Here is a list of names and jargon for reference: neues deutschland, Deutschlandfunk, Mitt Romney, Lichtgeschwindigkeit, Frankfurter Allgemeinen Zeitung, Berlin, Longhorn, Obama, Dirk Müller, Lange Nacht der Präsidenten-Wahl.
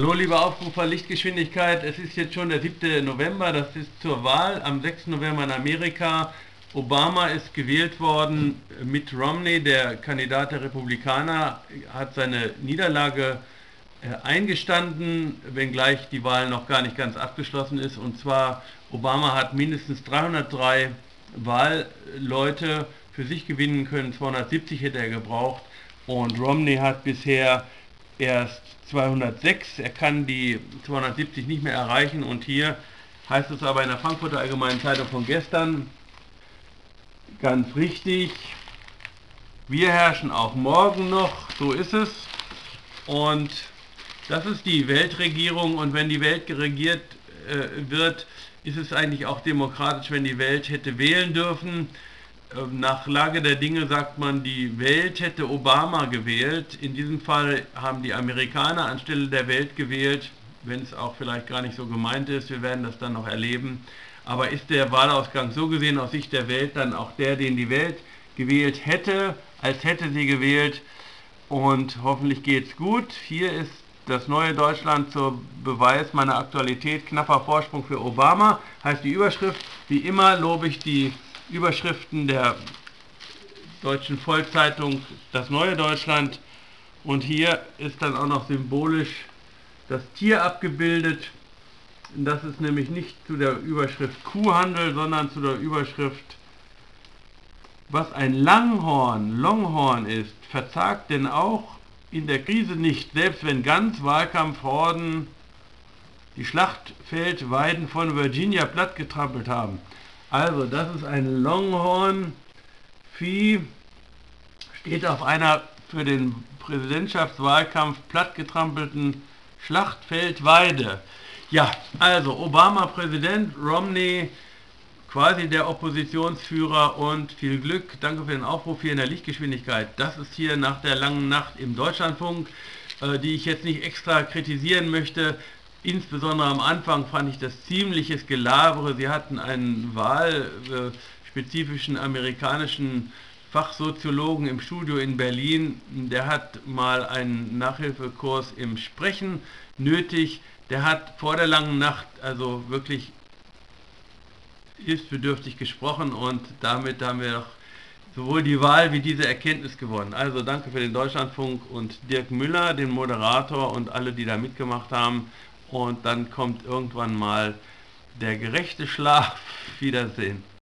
Hallo lieber Aufrufer Lichtgeschwindigkeit, es ist jetzt schon der 7. November, das ist zur Wahl am 6. November in Amerika. Obama ist gewählt worden, Mitt Romney, der Kandidat der Republikaner, hat seine Niederlage eingestanden, wenngleich die Wahl noch gar nicht ganz abgeschlossen ist. Und zwar, Obama hat mindestens 303 Wahlleute für sich gewinnen können, 270 hätte er gebraucht und Romney hat bisher erst 206, er kann die 270 nicht mehr erreichen. Und hier heißt es aber in der Frankfurter Allgemeinen Zeitung von gestern, ganz richtig, wir herrschen auch morgen noch, so ist es. Und das ist die Weltregierung, und wenn die Welt geregiert wird, ist es eigentlich auch demokratisch, wenn die Welt hätte wählen dürfen. Nach Lage der Dinge sagt man, die Welt hätte Obama gewählt. In diesem Fall haben die Amerikaner anstelle der Welt gewählt, wenn es auch vielleicht gar nicht so gemeint ist. Wir werden das dann noch erleben. Aber ist der Wahlausgang so gesehen aus Sicht der Welt dann auch der, den die Welt gewählt hätte, als hätte sie gewählt? Und hoffentlich geht's gut. Hier ist das neue Deutschland zur Beweis meiner Aktualität. Knapper Vorsprung für Obama, heißt die Überschrift. Wie immer lobe ich die Überschriften der Deutschen Volkszeitung, das neue Deutschland, und hier ist dann auch noch symbolisch das Tier abgebildet. Das ist nämlich nicht zu der Überschrift Kuhhandel, sondern zu der Überschrift, was ein Longhorn ist, verzagt denn auch in der Krise nicht, selbst wenn ganz Wahlkampfhorden die Schlachtfeldweiden von Virginia plattgetrampelt haben. Also, das ist ein Longhorn. Vieh steht auf einer für den Präsidentschaftswahlkampf plattgetrampelten Schlachtfeldweide. Ja, also Obama Präsident, Romney quasi der Oppositionsführer, und viel Glück. Danke für den Aufruf hier in der Lichtgeschwindigkeit. Das ist hier nach der langen Nacht im Deutschlandfunk, die ich jetzt nicht extra kritisieren möchte. Insbesondere am Anfang fand ich das ziemliches Gelabere. Sie hatten einen wahlspezifischen amerikanischen Fachsoziologen im Studio in Berlin. Der hat mal einen Nachhilfekurs im Sprechen nötig. Der hat vor der langen Nacht also wirklich hilfsbedürftig gesprochen, und damit haben wir doch sowohl die Wahl wie diese Erkenntnis gewonnen. Also danke für den Deutschlandfunk und Dirk Müller, den Moderator, und alle, die da mitgemacht haben. Und dann kommt irgendwann mal der gerechte Schlaf. Wiedersehen.